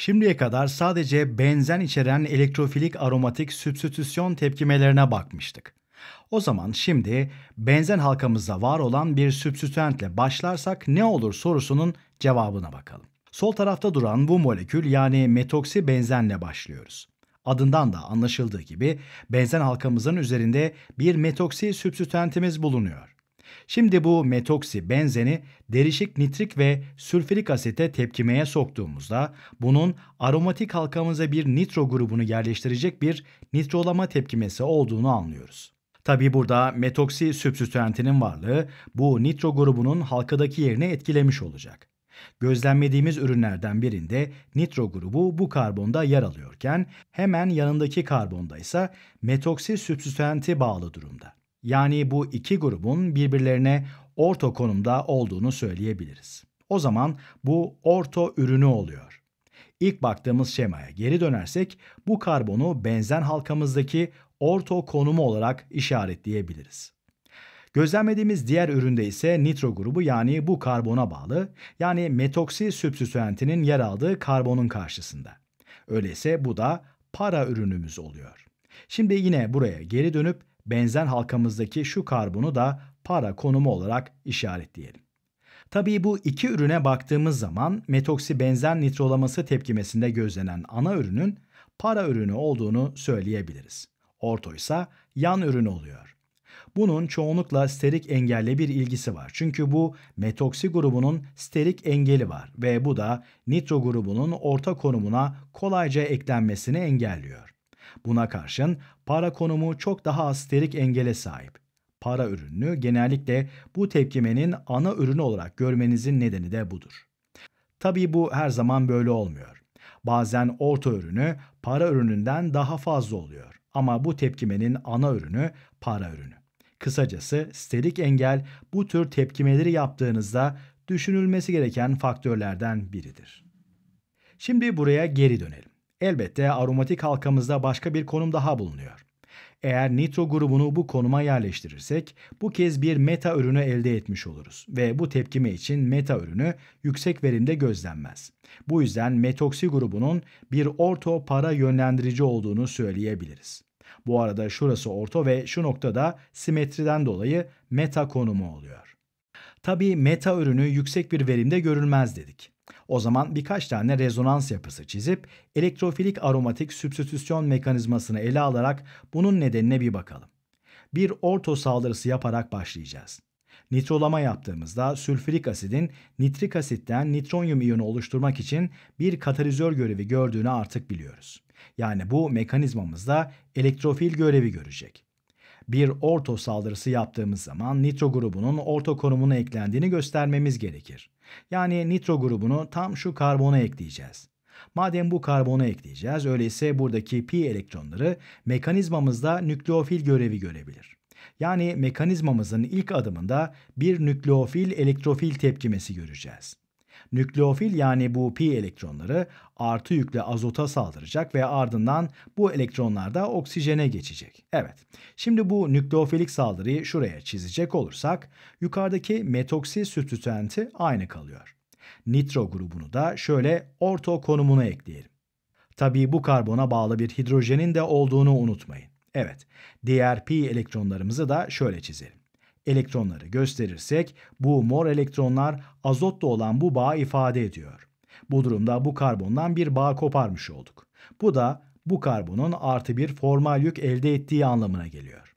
Şimdiye kadar sadece benzen içeren elektrofilik aromatik sübstitüsyon tepkimelerine bakmıştık. O zaman şimdi benzen halkamızda var olan bir sübstitüentle başlarsak ne olur sorusunun cevabına bakalım. Sol tarafta duran bu molekül yani metoksibenzenle başlıyoruz. Adından da anlaşıldığı gibi benzen halkamızın üzerinde bir metoksi sübstitüentimiz bulunuyor. Şimdi bu metoksi benzeni derişik nitrik ve sülfürik asite tepkimeye soktuğumuzda bunun aromatik halkamıza bir nitro grubunu yerleştirecek bir nitrolama tepkimesi olduğunu anlıyoruz. Tabii burada metoksi sübstitüentinin varlığı bu nitro grubunun halkadaki yerini etkilemiş olacak. Gözlemlediğimiz ürünlerden birinde nitro grubu bu karbonda yer alıyorken hemen yanındaki karbonda ise metoksi sübstitüenti bağlı durumda. Yani bu iki grubun birbirlerine orto konumda olduğunu söyleyebiliriz. O zaman bu orto ürünü oluyor. İlk baktığımız şemaya geri dönersek bu karbonu benzen halkamızdaki orto konumu olarak işaretleyebiliriz. Gözlemlediğimiz diğer üründe ise nitro grubu yani bu karbona bağlı, yani metoksi sübstitüentinin yer aldığı karbonun karşısında. Öyleyse bu da para ürünümüz oluyor. Şimdi yine buraya geri dönüp benzen halkamızdaki şu karbonu da para konumu olarak işaretleyelim. Tabii bu iki ürüne baktığımız zaman metoksibenzen nitrolaması tepkimesinde gözlenen ana ürünün para ürünü olduğunu söyleyebiliriz. Orto ise yan ürünü oluyor. Bunun çoğunlukla sterik engelle bir ilgisi var. Çünkü bu metoksi grubunun sterik engeli var ve bu da nitro grubunun orta konumuna kolayca eklenmesini engelliyor. Buna karşın para konumu çok daha az sterik engele sahip. Para ürünü genellikle bu tepkimenin ana ürünü olarak görmenizin nedeni de budur. Tabii bu her zaman böyle olmuyor. Bazen orta ürünü para ürününden daha fazla oluyor. Ama bu tepkimenin ana ürünü para ürünü. Kısacası sterik engel bu tür tepkimeleri yaptığınızda düşünülmesi gereken faktörlerden biridir. Şimdi buraya geri dönelim. Elbette aromatik halkamızda başka bir konum daha bulunuyor. Eğer nitro grubunu bu konuma yerleştirirsek bu kez bir meta ürünü elde etmiş oluruz ve bu tepkime için meta ürünü yüksek verimde gözlenmez. Bu yüzden metoksi grubunun bir orto para yönlendirici olduğunu söyleyebiliriz. Bu arada şurası orto ve şu noktada simetriden dolayı meta konumu oluyor. Tabii meta ürünü yüksek bir verimde görülmez dedik. O zaman birkaç tane rezonans yapısı çizip elektrofilik aromatik sübstitüsyon mekanizmasını ele alarak bunun nedenine bir bakalım. Bir orto saldırısı yaparak başlayacağız. Nitrolama yaptığımızda sülfürik asidin nitrik asitten nitronyum iyonu oluşturmak için bir katalizör görevi gördüğünü artık biliyoruz. Yani bu mekanizmamızda elektrofil görevi görecek. Bir orto saldırısı yaptığımız zaman nitro grubunun orto konumuna eklendiğini göstermemiz gerekir. Yani nitro grubunu tam şu karbona ekleyeceğiz. Madem bu karbona ekleyeceğiz, öyleyse buradaki pi elektronları mekanizmamızda nükleofil görevi görebilir. Yani mekanizmamızın ilk adımında bir nükleofil elektrofil tepkimesi göreceğiz. Nükleofil yani bu pi elektronları artı yükle azota saldıracak ve ardından bu elektronlar da oksijene geçecek. Evet, şimdi bu nükleofilik saldırıyı şuraya çizecek olursak yukarıdaki metoksi sübstitüenti aynı kalıyor. Nitro grubunu da şöyle orto konumuna ekleyelim. Tabii bu karbona bağlı bir hidrojenin de olduğunu unutmayın. Evet, diğer pi elektronlarımızı da şöyle çizelim. Elektronları gösterirsek bu mor elektronlar azotla olan bu bağı ifade ediyor. Bu durumda bu karbondan bir bağ koparmış olduk. Bu da bu karbonun artı bir formal yük elde ettiği anlamına geliyor.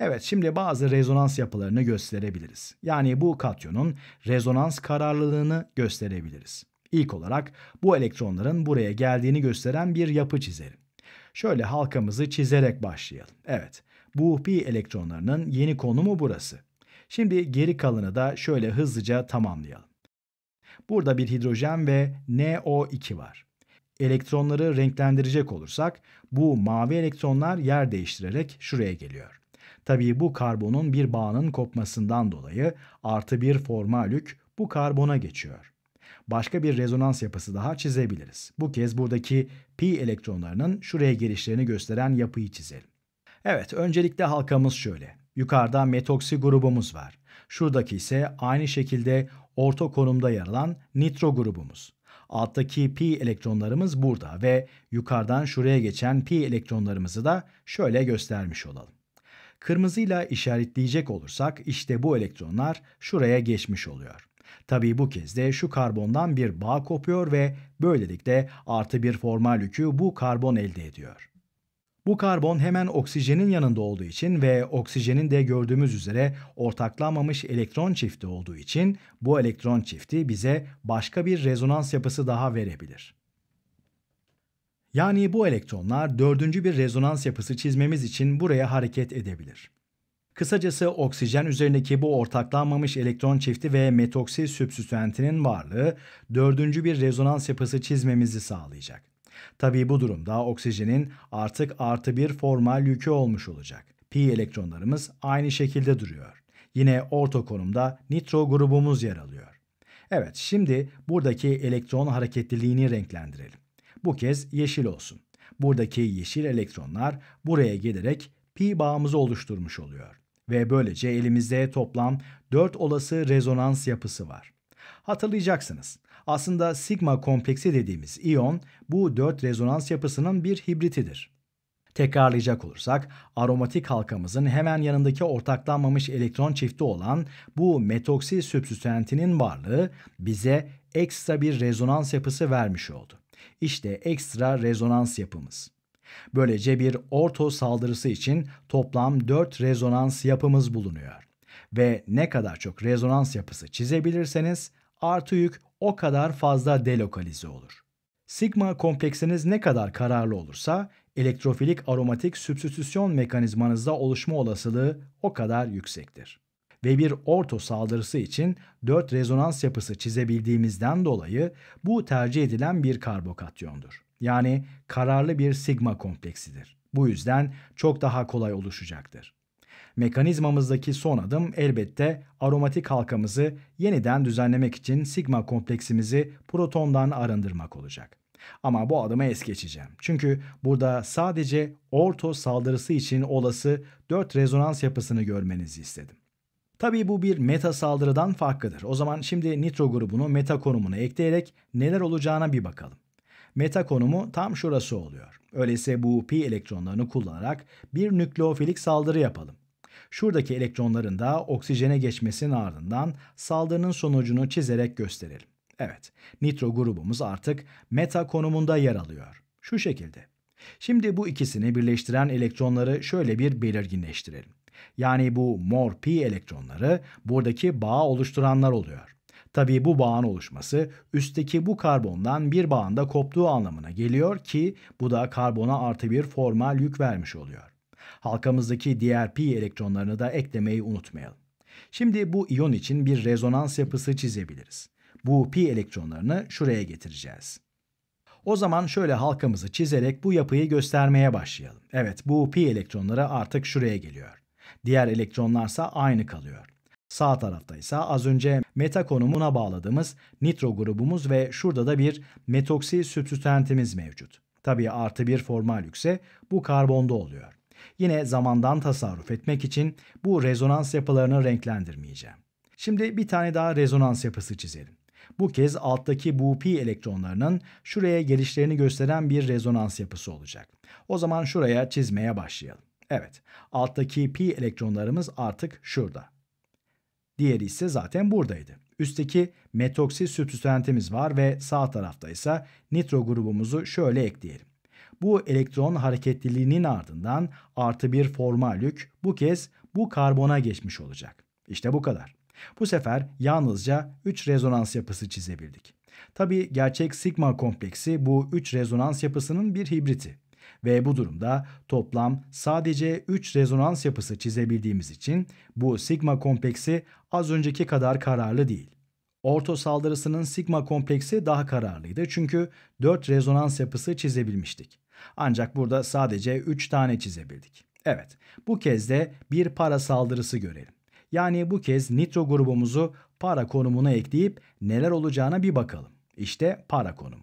Evet, şimdi bazı rezonans yapılarını gösterebiliriz. Yani bu katyonun rezonans kararlılığını gösterebiliriz. İlk olarak bu elektronların buraya geldiğini gösteren bir yapı çizelim. Şöyle halkamızı çizerek başlayalım. Evet, bu pi elektronlarının yeni konumu burası. Şimdi geri kalanı da şöyle hızlıca tamamlayalım. Burada bir hidrojen ve NO2 var. Elektronları renklendirecek olursak bu mavi elektronlar yer değiştirerek şuraya geliyor. Tabii bu karbonun bir bağının kopmasından dolayı artı bir formal yük bu karbona geçiyor. Başka bir rezonans yapısı daha çizebiliriz. Bu kez buradaki pi elektronlarının şuraya gelişlerini gösteren yapıyı çizelim. Evet, öncelikle halkamız şöyle. Yukarıda metoksi grubumuz var. Şuradaki ise aynı şekilde orta konumda yer alan nitro grubumuz. Alttaki pi elektronlarımız burada ve yukarıdan şuraya geçen pi elektronlarımızı da şöyle göstermiş olalım. Kırmızıyla işaretleyecek olursak işte bu elektronlar şuraya geçmiş oluyor. Tabii bu kez de şu karbondan bir bağ kopuyor ve böylelikle artı bir formal yükü bu karbon elde ediyor. Bu karbon hemen oksijenin yanında olduğu için ve oksijenin de gördüğümüz üzere ortaklanmamış elektron çifti olduğu için bu elektron çifti bize başka bir rezonans yapısı daha verebilir. Yani bu elektronlar dördüncü bir rezonans yapısı çizmemiz için buraya hareket edebilir. Kısacası oksijen üzerindeki bu ortaklanmamış elektron çifti ve metoksil sübstitüentinin varlığı dördüncü bir rezonans yapısı çizmemizi sağlayacak. Tabii bu durumda oksijenin artık artı bir formal yükü olmuş olacak. Pi elektronlarımız aynı şekilde duruyor. Yine orta konumda nitro grubumuz yer alıyor. Evet, şimdi buradaki elektron hareketliliğini renklendirelim. Bu kez yeşil olsun. Buradaki yeşil elektronlar buraya gelerek pi bağımızı oluşturmuş oluyor. Ve böylece elimizde toplam 4 olası rezonans yapısı var. Hatırlayacaksınız. Aslında sigma kompleksi dediğimiz iyon bu 4 rezonans yapısının bir hibritidir. Tekrarlayacak olursak aromatik halkamızın hemen yanındaki ortaklanmamış elektron çifti olan bu metoksil sübstitüentinin varlığı bize ekstra bir rezonans yapısı vermiş oldu. İşte ekstra rezonans yapımız. Böylece bir orto saldırısı için toplam 4 rezonans yapımız bulunuyor. Ve ne kadar çok rezonans yapısı çizebilirseniz artı yük o kadar fazla delokalize olur. Sigma kompleksiniz ne kadar kararlı olursa elektrofilik aromatik sübstitüsyon mekanizmanızda oluşma olasılığı o kadar yüksektir. Ve bir orto saldırısı için 4 rezonans yapısı çizebildiğimizden dolayı bu tercih edilen bir karbokatyondur. Yani kararlı bir sigma kompleksidir. Bu yüzden çok daha kolay oluşacaktır. Mekanizmamızdaki son adım elbette aromatik halkamızı yeniden düzenlemek için sigma kompleksimizi protondan arındırmak olacak. Ama bu adımı es geçeceğim. Çünkü burada sadece orto saldırısı için olası 4 rezonans yapısını görmenizi istedim. Tabii bu bir meta saldırıdan farklıdır. O zaman şimdi nitro grubunu meta konumuna ekleyerek neler olacağına bir bakalım. Meta konumu tam şurası oluyor. Öyleyse bu pi elektronlarını kullanarak bir nükleofilik saldırı yapalım. Şuradaki elektronların da oksijene geçmesinin ardından saldırının sonucunu çizerek gösterelim. Evet, nitro grubumuz artık meta konumunda yer alıyor. Şu şekilde. Şimdi bu ikisini birleştiren elektronları şöyle bir belirginleştirelim. Yani bu mor pi elektronları buradaki bağı oluşturanlar oluyor. Tabii bu bağın oluşması üstteki bu karbondan bir bağın da koptuğu anlamına geliyor ki bu da karbona artı bir formal yük vermiş oluyor. Halkamızdaki diğer pi elektronlarını da eklemeyi unutmayalım. Şimdi bu iyon için bir rezonans yapısı çizebiliriz. Bu pi elektronlarını şuraya getireceğiz. O zaman şöyle halkamızı çizerek bu yapıyı göstermeye başlayalım. Evet, bu pi elektronları artık şuraya geliyor. Diğer elektronlarsa aynı kalıyor. Sağ tarafta ise az önce meta konumuna bağladığımız nitro grubumuz ve şurada da bir metoksil sübstitüentimiz mevcut. Tabii artı bir formal yükse bu karbonda oluyor. Yine zamandan tasarruf etmek için bu rezonans yapılarını renklendirmeyeceğim. Şimdi bir tane daha rezonans yapısı çizelim. Bu kez alttaki bu pi elektronlarının şuraya gelişlerini gösteren bir rezonans yapısı olacak. O zaman şuraya çizmeye başlayalım. Evet, alttaki pi elektronlarımız artık şurada. Diğeri ise zaten buradaydı. Üstteki metoksil sübstitüentimiz var ve sağ tarafta ise nitro grubumuzu şöyle ekleyelim. Bu elektron hareketliliğinin ardından artı bir formal yük bu kez bu karbona geçmiş olacak. İşte bu kadar. Bu sefer yalnızca 3 rezonans yapısı çizebildik. Tabii gerçek sigma kompleksi bu 3 rezonans yapısının bir hibriti. Ve bu durumda toplam sadece 3 rezonans yapısı çizebildiğimiz için bu sigma kompleksi az önceki kadar kararlı değil. Orto saldırısının sigma kompleksi daha kararlıydı çünkü 4 rezonans yapısı çizebilmiştik. Ancak burada sadece 3 tane çizebildik. Evet, bu kez de bir para saldırısı görelim. Yani bu kez nitro grubumuzu para konumuna ekleyip neler olacağına bir bakalım. İşte para konumu.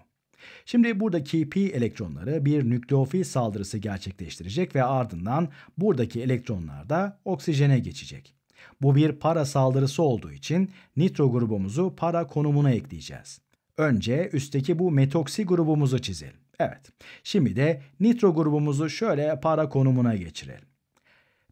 Şimdi buradaki pi elektronları bir nükleofil saldırısı gerçekleştirecek ve ardından buradaki elektronlar da oksijene geçecek. Bu bir para saldırısı olduğu için nitro grubumuzu para konumuna ekleyeceğiz. Önce üstteki bu metoksi grubumuzu çizelim. Evet. Şimdi de nitro grubumuzu şöyle para konumuna geçirelim.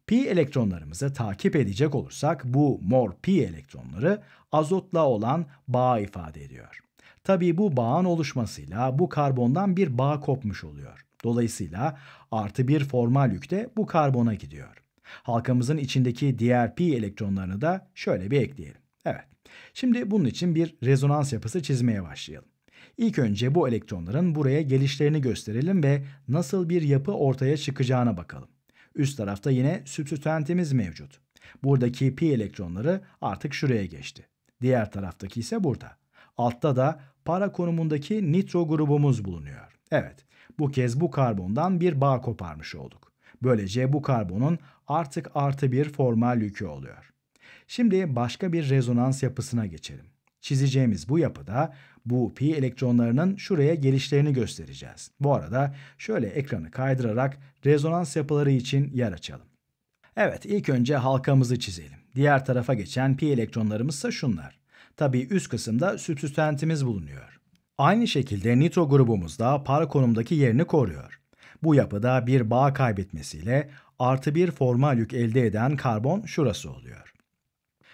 Pi elektronlarımızı takip edecek olursak bu mor pi elektronları azotla olan bağ ifade ediyor. Tabii bu bağın oluşmasıyla bu karbondan bir bağ kopmuş oluyor. Dolayısıyla artı bir formal yük de bu karbona gidiyor. Halkamızın içindeki diğer pi elektronlarını da şöyle bir ekleyelim. Evet. Şimdi bunun için bir rezonans yapısı çizmeye başlayalım. İlk önce bu elektronların buraya gelişlerini gösterelim ve nasıl bir yapı ortaya çıkacağına bakalım. Üst tarafta yine substitüentimiz mevcut. Buradaki pi elektronları artık şuraya geçti. Diğer taraftaki ise burada. Altta da para konumundaki nitro grubumuz bulunuyor. Evet, bu kez bu karbondan bir bağ koparmış olduk. Böylece bu karbonun artık artı bir formal yükü oluyor. Şimdi başka bir rezonans yapısına geçelim. Çizeceğimiz bu yapıda bu pi elektronlarının şuraya gelişlerini göstereceğiz. Bu arada şöyle ekranı kaydırarak rezonans yapıları için yer açalım. Evet, ilk önce halkamızı çizelim. Diğer tarafa geçen pi elektronlarımız ise şunlar. Tabii üst kısımda substitüentimiz bulunuyor. Aynı şekilde nitro grubumuz da para konumdaki yerini koruyor. Bu yapıda bir bağ kaybetmesiyle artı bir formal yük elde eden karbon şurası oluyor.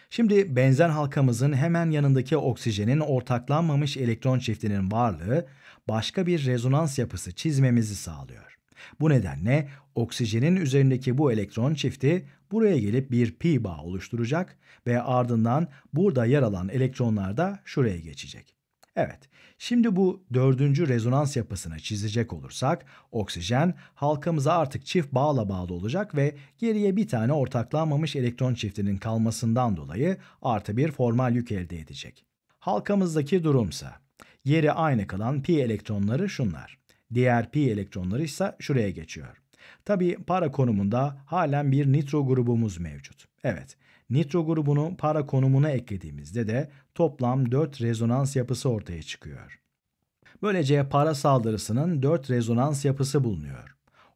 Şimdi benzen halkamızın hemen yanındaki oksijenin ortaklanmamış elektron çiftinin varlığı başka bir rezonans yapısı çizmemizi sağlıyor. Bu nedenle oksijenin üzerindeki bu elektron çifti buraya gelip bir pi bağ oluşturacak ve ardından burada yer alan elektronlar da şuraya geçecek. Evet, şimdi bu dördüncü rezonans yapısını çizecek olursak oksijen halkamıza artık çift bağla bağlı olacak ve geriye bir tane ortaklanmamış elektron çiftinin kalmasından dolayı artı bir formal yük elde edecek. Halkamızdaki durumsa yeri aynı kalan pi elektronları şunlar. Diğer pi elektronları ise şuraya geçiyor. Tabii para konumunda halen bir nitro grubumuz mevcut. Evet. Nitro grubunu para konumuna eklediğimizde de toplam 4 rezonans yapısı ortaya çıkıyor. Böylece para saldırısının 4 rezonans yapısı bulunuyor.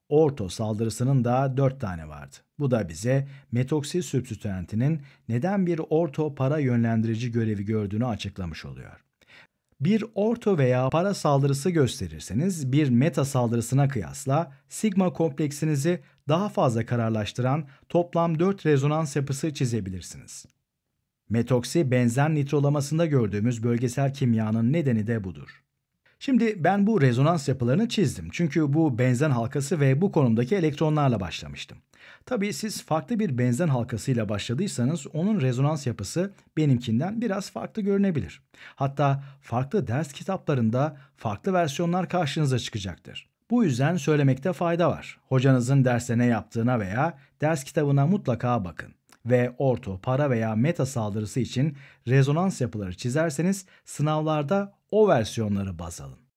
Orto saldırısının da 4 tane vardı. Bu da bize metoksi sübstitüentinin neden bir orto para yönlendirici görevi gördüğünü açıklamış oluyor. Bir orto veya para saldırısı gösterirseniz bir meta saldırısına kıyasla sigma kompleksinizi daha fazla kararlaştıran toplam 4 rezonans yapısı çizebilirsiniz. Metoksi benzen nitrolamasında gördüğümüz bölgesel kimyanın nedeni de budur. Şimdi ben bu rezonans yapılarını çizdim çünkü bu benzen halkası ve bu konumdaki elektronlarla başlamıştım. Tabii siz farklı bir benzen halkasıyla başladıysanız onun rezonans yapısı benimkinden biraz farklı görünebilir. Hatta farklı ders kitaplarında farklı versiyonlar karşınıza çıkacaktır. Bu yüzden söylemekte fayda var. Hocanızın derste ne yaptığına veya ders kitabına mutlaka bakın. Ve orto, para veya meta saldırısı için rezonans yapıları çizerseniz sınavlarda o versiyonları baz alın.